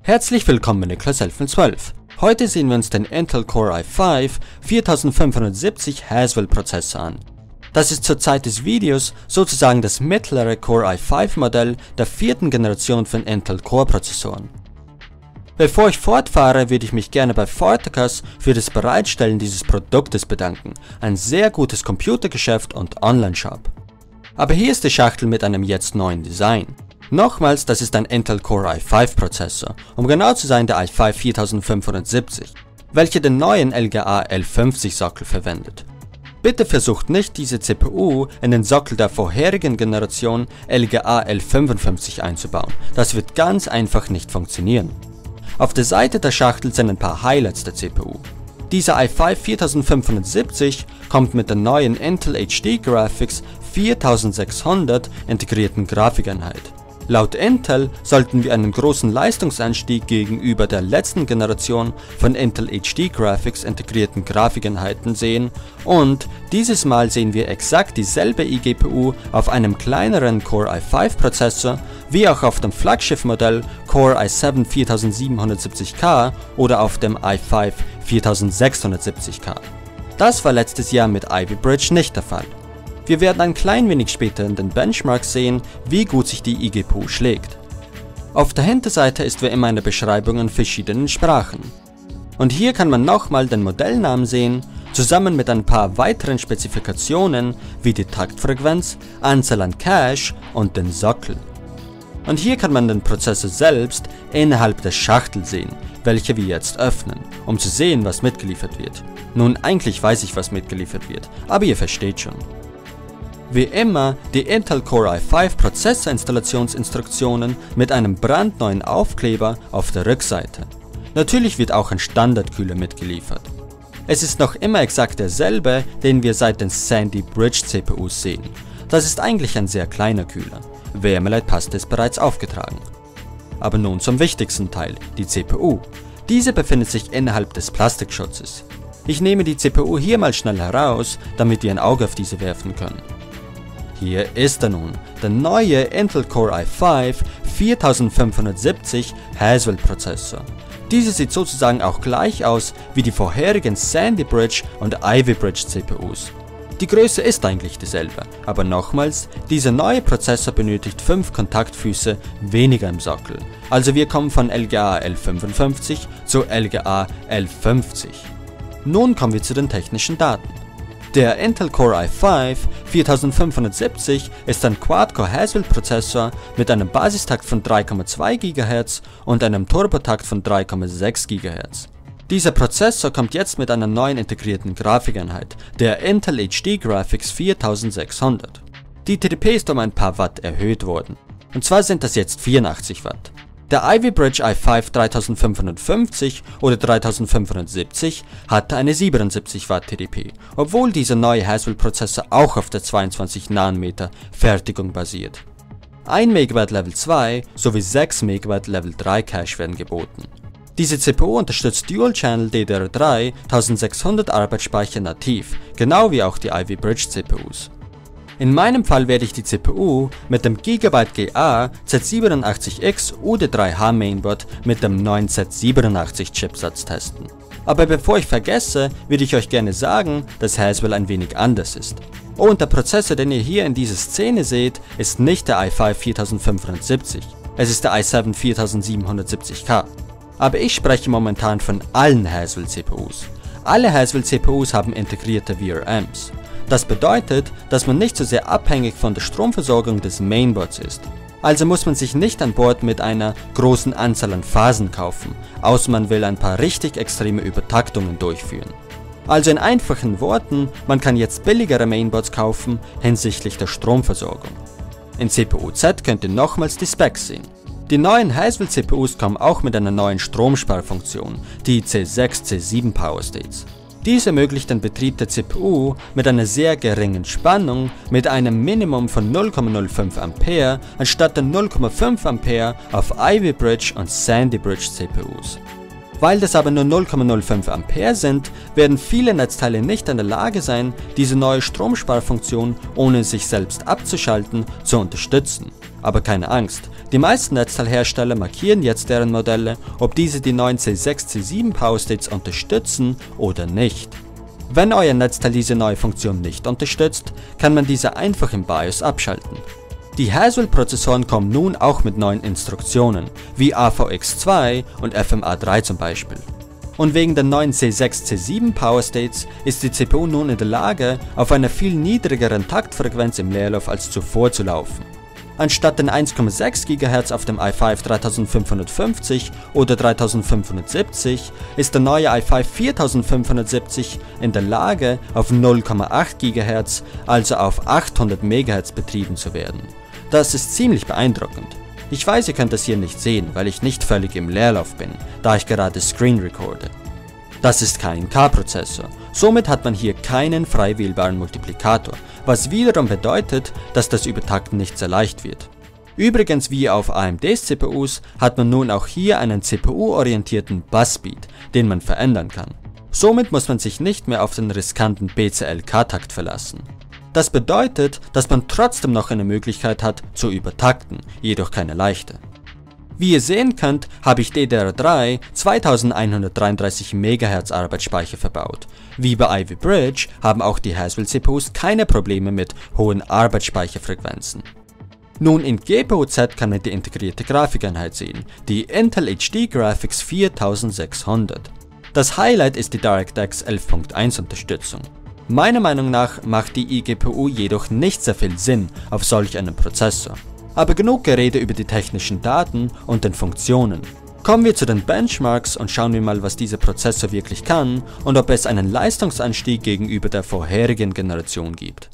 Herzlich willkommen bei Nicolas11x12. Heute sehen wir uns den Intel Core i5 4570 Haswell Prozessor an. Das ist zur Zeit des Videos sozusagen das mittlere Core i5 Modell der vierten Generation von Intel Core Prozessoren. Bevor ich fortfahre, würde ich mich gerne bei Fortakas für das Bereitstellen dieses Produktes bedanken. Ein sehr gutes Computergeschäft und Online-Shop. Aber hier ist die Schachtel mit einem jetzt neuen Design. Nochmals, das ist ein Intel Core i5 Prozessor, um genau zu sein der i5 4570, welcher den neuen LGA 1150 Sockel verwendet. Bitte versucht nicht, diese CPU in den Sockel der vorherigen Generation LGA 1155 einzubauen, das wird ganz einfach nicht funktionieren. Auf der Seite der Schachtel sind ein paar Highlights der CPU. Dieser i5 4570 kommt mit der neuen Intel HD Graphics 4600 integrierten Grafikeinheit. Laut Intel sollten wir einen großen Leistungsanstieg gegenüber der letzten Generation von Intel HD Graphics integrierten Grafikeinheiten sehen und dieses Mal sehen wir exakt dieselbe iGPU auf einem kleineren Core i5 Prozessor wie auch auf dem Flaggschiff-Modell Core i7 4770K oder auf dem i5 4670K. Das war letztes Jahr mit Ivy Bridge nicht der Fall. Wir werden ein klein wenig später in den Benchmarks sehen, wie gut sich die iGPU schlägt. Auf der Hinterseite ist wie immer eine Beschreibung in verschiedenen Sprachen. Und hier kann man nochmal den Modellnamen sehen, zusammen mit ein paar weiteren Spezifikationen wie die Taktfrequenz, Anzahl an Cache und den Sockel. Und hier kann man den Prozessor selbst innerhalb der Schachtel sehen, welche wir jetzt öffnen, um zu sehen, was mitgeliefert wird. Nun, eigentlich weiß ich, was mitgeliefert wird, aber ihr versteht schon. Wie immer, die Intel Core i5 Prozessorinstallationsinstruktionen mit einem brandneuen Aufkleber auf der Rückseite. Natürlich wird auch ein Standardkühler mitgeliefert. Es ist noch immer exakt derselbe, den wir seit den Sandy Bridge CPUs sehen. Das ist eigentlich ein sehr kleiner Kühler. Wärmeleitpaste ist bereits aufgetragen. Aber nun zum wichtigsten Teil, die CPU. Diese befindet sich innerhalb des Plastikschutzes. Ich nehme die CPU hier mal schnell heraus, damit wir ein Auge auf diese werfen können. Hier ist er nun, der neue Intel Core i5 4570 Haswell Prozessor. Diese sieht sozusagen auch gleich aus wie die vorherigen Sandy Bridge und Ivy Bridge CPUs. Die Größe ist eigentlich dieselbe, aber nochmals, dieser neue Prozessor benötigt 5 Kontaktfüße weniger im Sockel. Also wir kommen von LGA 1155 zu LGA 1150. Nun kommen wir zu den technischen Daten. Der Intel Core i5 4570 ist ein Quad-Core Haswell Prozessor mit einem Basistakt von 3,2 GHz und einem Turbotakt von 3,6 GHz. Dieser Prozessor kommt jetzt mit einer neuen integrierten Grafikeinheit, der Intel HD Graphics 4600. Die TDP ist um ein paar Watt erhöht worden, und zwar sind das jetzt 84 Watt. Der Ivy Bridge i5 3550 oder 3570 hatte eine 77 Watt TDP, obwohl dieser neue Haswell Prozessor auch auf der 22 nm Fertigung basiert. 1 MW Level 2 sowie 6 MW Level 3 Cache werden geboten. Diese CPU unterstützt Dual Channel DDR3 1600 Arbeitsspeicher nativ, genau wie auch die Ivy Bridge CPUs. In meinem Fall werde ich die CPU mit dem Gigabyte GA Z87X UD3H Mainboard mit dem neuen Z87 Chipsatz testen. Aber bevor ich vergesse, würde ich euch gerne sagen, dass Haswell ein wenig anders ist. Und der Prozessor, den ihr hier in dieser Szene seht, ist nicht der i5 4570, es ist der i7 4770K. Aber ich spreche momentan von allen Haswell CPUs. Alle Haswell CPUs haben integrierte VRMs. Das bedeutet, dass man nicht so sehr abhängig von der Stromversorgung des Mainboards ist. Also muss man sich nicht an Bord mit einer großen Anzahl an Phasen kaufen, außer man will ein paar richtig extreme Übertaktungen durchführen. Also in einfachen Worten, man kann jetzt billigere Mainboards kaufen hinsichtlich der Stromversorgung. In CPU-Z könnt ihr nochmals die Specs sehen. Die neuen Haswell CPUs kommen auch mit einer neuen Stromsparfunktion, die C6-C7 Powerstates. Dies ermöglicht den Betrieb der CPU mit einer sehr geringen Spannung mit einem Minimum von 0,05 Ampere anstatt der 0,5 Ampere auf Ivy Bridge und Sandy Bridge CPUs. Weil das aber nur 0,05 Ampere sind, werden viele Netzteile nicht in der Lage sein, diese neue Stromsparfunktion ohne sich selbst abzuschalten zu unterstützen. Aber keine Angst, die meisten Netzteilhersteller markieren jetzt deren Modelle, ob diese die neuen C6-C7 Powerstates unterstützen oder nicht. Wenn euer Netzteil diese neue Funktion nicht unterstützt, kann man diese einfach im BIOS abschalten. Die Haswell-Prozessoren kommen nun auch mit neuen Instruktionen, wie AVX2 und FMA3 zum Beispiel. Und wegen der neuen C6-C7 Powerstates ist die CPU nun in der Lage, auf einer viel niedrigeren Taktfrequenz im Leerlauf als zuvor zu laufen. Anstatt den 1,6 GHz auf dem i5-3550 oder 3570 ist der neue i5-4570 in der Lage, auf 0,8 GHz, also auf 800 MHz betrieben zu werden. Das ist ziemlich beeindruckend. Ich weiß, ihr könnt das hier nicht sehen, weil ich nicht völlig im Leerlauf bin, da ich gerade Screen recorde. Das ist kein K-Prozessor, somit hat man hier keinen frei wählbaren Multiplikator, was wiederum bedeutet, dass das Übertakten nicht sehr leicht wird. Übrigens wie auf AMDs CPUs hat man nun auch hier einen CPU-orientierten Busspeed, den man verändern kann. Somit muss man sich nicht mehr auf den riskanten BCLK-Takt verlassen. Das bedeutet, dass man trotzdem noch eine Möglichkeit hat zu übertakten, jedoch keine leichte. Wie ihr sehen könnt, habe ich DDR3 2133 MHz Arbeitsspeicher verbaut. Wie bei Ivy Bridge haben auch die Haswell CPUs keine Probleme mit hohen Arbeitsspeicherfrequenzen. Nun in GPU-Z kann man die integrierte Grafikeinheit sehen, die Intel HD Graphics 4600. Das Highlight ist die DirectX 11.1 Unterstützung. Meiner Meinung nach macht die iGPU jedoch nicht sehr viel Sinn auf solch einem Prozessor. Aber genug Gerede über die technischen Daten und den Funktionen. Kommen wir zu den Benchmarks und schauen wir mal, was dieser Prozessor wirklich kann und ob es einen Leistungsanstieg gegenüber der vorherigen Generation gibt.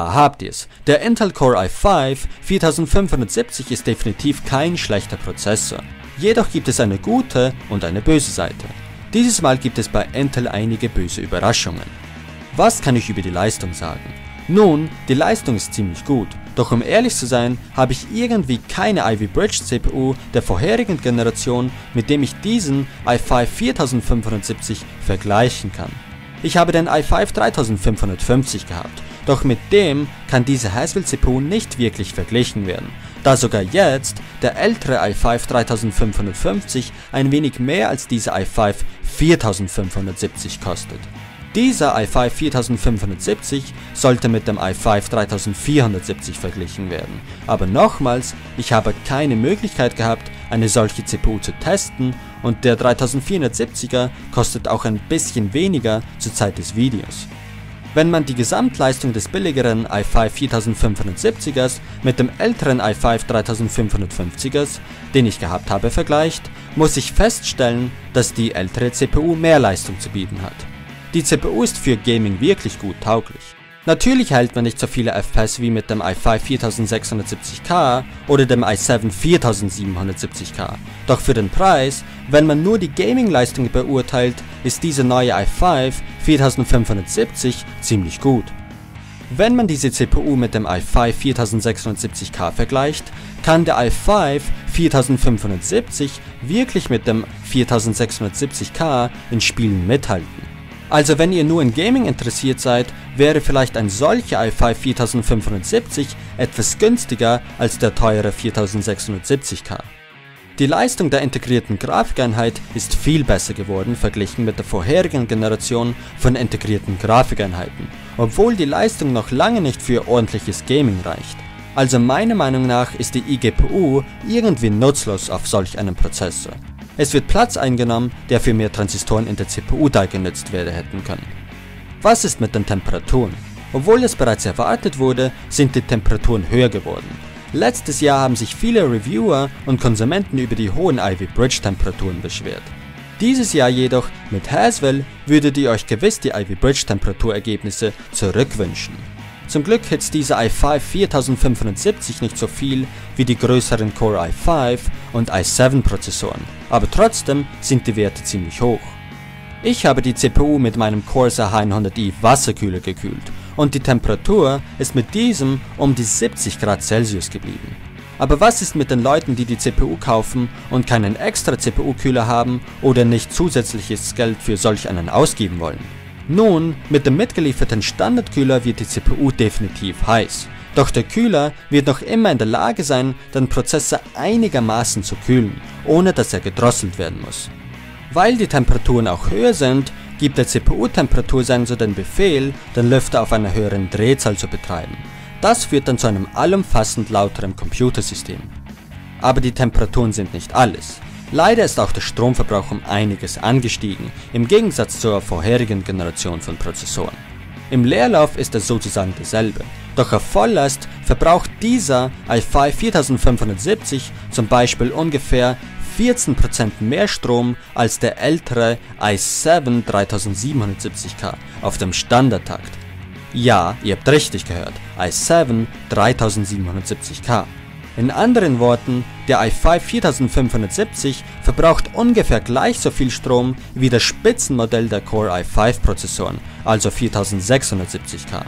Da habt ihr's. Der Intel Core i5 4570 ist definitiv kein schlechter Prozessor. Jedoch gibt es eine gute und eine böse Seite. Dieses Mal gibt es bei Intel einige böse Überraschungen. Was kann ich über die Leistung sagen? Nun, die Leistung ist ziemlich gut, doch um ehrlich zu sein, habe ich irgendwie keine Ivy Bridge CPU der vorherigen Generation, mit dem ich diesen i5 4570 vergleichen kann. Ich habe den i5 3550 gehabt, doch mit dem kann diese Haswell CPU nicht wirklich verglichen werden, da sogar jetzt der ältere i5 3550 ein wenig mehr als dieser i5 4570 kostet. Dieser i5 4570 sollte mit dem i5 3470 verglichen werden, aber nochmals, ich habe keine Möglichkeit gehabt, eine solche CPU zu testen, und der 3470er kostet auch ein bisschen weniger zur Zeit des Videos. Wenn man die Gesamtleistung des billigeren i5 4570ers mit dem älteren i5 3550ers, den ich gehabt habe, vergleicht, muss ich feststellen, dass die ältere CPU mehr Leistung zu bieten hat. Die CPU ist für Gaming wirklich gut tauglich. Natürlich hält man nicht so viele FPS wie mit dem i5 4670K oder dem i7 4770K, doch für den Preis, wenn man nur die Gaming-Leistung beurteilt, ist diese neue i5 4570 ziemlich gut. Wenn man diese CPU mit dem i5 4670K vergleicht, kann der i5 4570 wirklich mit dem 4670K in Spielen mithalten. Also wenn ihr nur in Gaming interessiert seid, wäre vielleicht ein solcher i5 4570 etwas günstiger als der teure 4670K. Die Leistung der integrierten Grafikeinheit ist viel besser geworden verglichen mit der vorherigen Generation von integrierten Grafikeinheiten, obwohl die Leistung noch lange nicht für ordentliches Gaming reicht. Also meiner Meinung nach ist die iGPU irgendwie nutzlos auf solch einem Prozessor. Es wird Platz eingenommen, der für mehr Transistoren in der CPU da genutzt werden hätten können. Was ist mit den Temperaturen? Obwohl es bereits erwartet wurde, sind die Temperaturen höher geworden. Letztes Jahr haben sich viele Reviewer und Konsumenten über die hohen Ivy Bridge Temperaturen beschwert. Dieses Jahr jedoch, mit Haswell, würdet ihr euch gewiss die Ivy Bridge Temperaturergebnisse zurückwünschen. Zum Glück hitzt dieser i5 4570 nicht so viel wie die größeren Core i5 und i7 Prozessoren, aber trotzdem sind die Werte ziemlich hoch. Ich habe die CPU mit meinem Corsair H100i wasserkühler gekühlt und die Temperatur ist mit diesem um die 70 Grad Celsius geblieben. Aber was ist mit den Leuten, die die CPU kaufen und keinen extra CPU-Kühler haben oder nicht zusätzliches Geld für solch einen ausgeben wollen? Nun, mit dem mitgelieferten Standardkühler wird die CPU definitiv heiß, doch der Kühler wird noch immer in der Lage sein, den Prozessor einigermaßen zu kühlen, ohne dass er gedrosselt werden muss. Weil die Temperaturen auch höher sind, gibt der CPU-Temperatursensor den Befehl, den Lüfter auf einer höheren Drehzahl zu betreiben. Das führt dann zu einem allumfassend lauteren Computersystem. Aber die Temperaturen sind nicht alles. Leider ist auch der Stromverbrauch um einiges angestiegen, im Gegensatz zur vorherigen Generation von Prozessoren. Im Leerlauf ist es sozusagen dasselbe, doch auf Volllast verbraucht dieser i5 4570 zum Beispiel ungefähr 14% mehr Strom als der ältere i7 3770K auf dem Standardtakt. Ja, ihr habt richtig gehört, i7 3770K. In anderen Worten, der i5 4570 verbraucht ungefähr gleich so viel Strom wie das Spitzenmodell der Core i5 Prozessoren, also 4670K.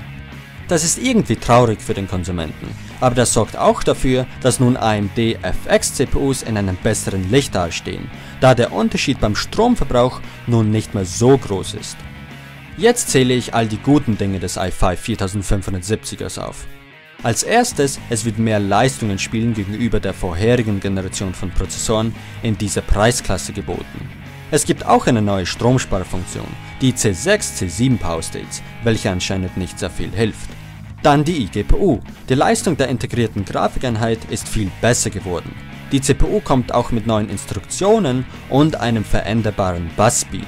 Das ist irgendwie traurig für den Konsumenten, aber das sorgt auch dafür, dass nun AMD FX CPUs in einem besseren Licht dastehen, da der Unterschied beim Stromverbrauch nun nicht mehr so groß ist. Jetzt zähle ich all die guten Dinge des i5 4570ers auf. Als erstes, es wird mehr Leistung in Spielen gegenüber der vorherigen Generation von Prozessoren in dieser Preisklasse geboten. Es gibt auch eine neue Stromsparfunktion, die C6-C7 Powerstates, welche anscheinend nicht sehr viel hilft. Dann die iGPU. Die Leistung der integrierten Grafikeinheit ist viel besser geworden. Die CPU kommt auch mit neuen Instruktionen und einem veränderbaren Bus-Speed.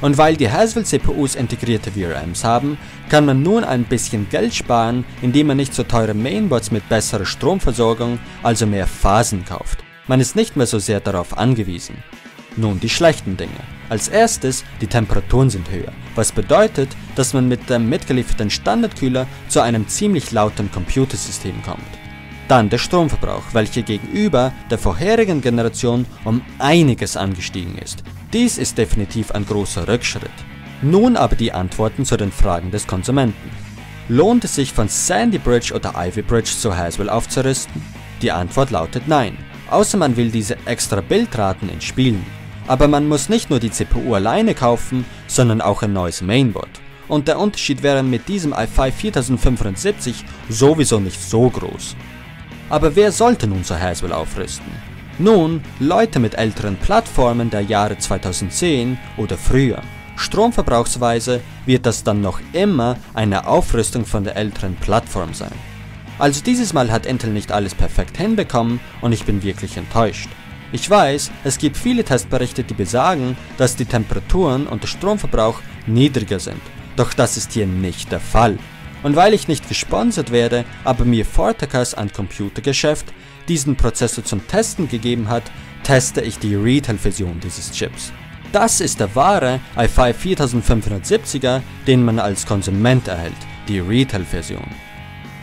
Und weil die Haswell CPUs integrierte VRMs haben, kann man nun ein bisschen Geld sparen, indem man nicht so teure Mainboards mit besserer Stromversorgung, also mehr Phasen kauft. Man ist nicht mehr so sehr darauf angewiesen. Nun die schlechten Dinge. Als erstes, die Temperaturen sind höher, was bedeutet, dass man mit dem mitgelieferten Standardkühler zu einem ziemlich lauten Computersystem kommt. Dann der Stromverbrauch, welcher gegenüber der vorherigen Generation um einiges angestiegen ist. Dies ist definitiv ein großer Rückschritt. Nun aber die Antworten zu den Fragen des Konsumenten. Lohnt es sich, von Sandy Bridge oder Ivy Bridge zu Haswell aufzurüsten? Die Antwort lautet nein, außer man will diese extra Bildraten in Spielen. Aber man muss nicht nur die CPU alleine kaufen, sondern auch ein neues Mainboard. Und der Unterschied wäre mit diesem i5-4075 sowieso nicht so groß. Aber wer sollte nun zu Haswell aufrüsten? Nun, Leute mit älteren Plattformen der Jahre 2010 oder früher. Stromverbrauchsweise wird das dann noch immer eine Aufrüstung von der älteren Plattform sein. Also dieses Mal hat Intel nicht alles perfekt hinbekommen und ich bin wirklich enttäuscht. Ich weiß, es gibt viele Testberichte, die besagen, dass die Temperaturen und der Stromverbrauch niedriger sind. Doch das ist hier nicht der Fall. Und weil ich nicht gesponsert werde, aber mir Fortakas, ein Computergeschäft, diesen Prozessor zum Testen gegeben hat, teste ich die Retail-Version dieses Chips. Das ist der wahre i5-4570er, den man als Konsument erhält, die Retail-Version.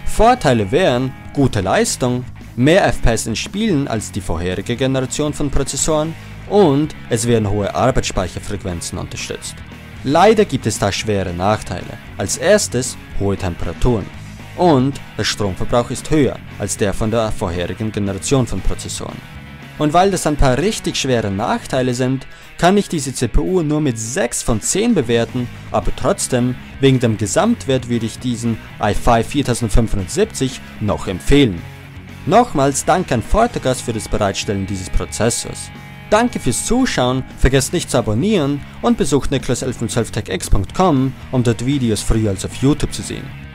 Vorteile wären gute Leistung, mehr FPS in Spielen als die vorherige Generation von Prozessoren und es werden hohe Arbeitsspeicherfrequenzen unterstützt. Leider gibt es da schwere Nachteile, als erstes hohe Temperaturen und der Stromverbrauch ist höher als der von der vorherigen Generation von Prozessoren. Und weil das ein paar richtig schwere Nachteile sind, kann ich diese CPU nur mit 6 von 10 bewerten, aber trotzdem, wegen dem Gesamtwert würde ich diesen i5-4570 noch empfehlen. Nochmals danke an Fortakas für das Bereitstellen dieses Prozessors. Danke fürs Zuschauen, vergesst nicht zu abonnieren und besucht Nicolas11x12TECHX.com, um dort Videos früher als auf YouTube zu sehen.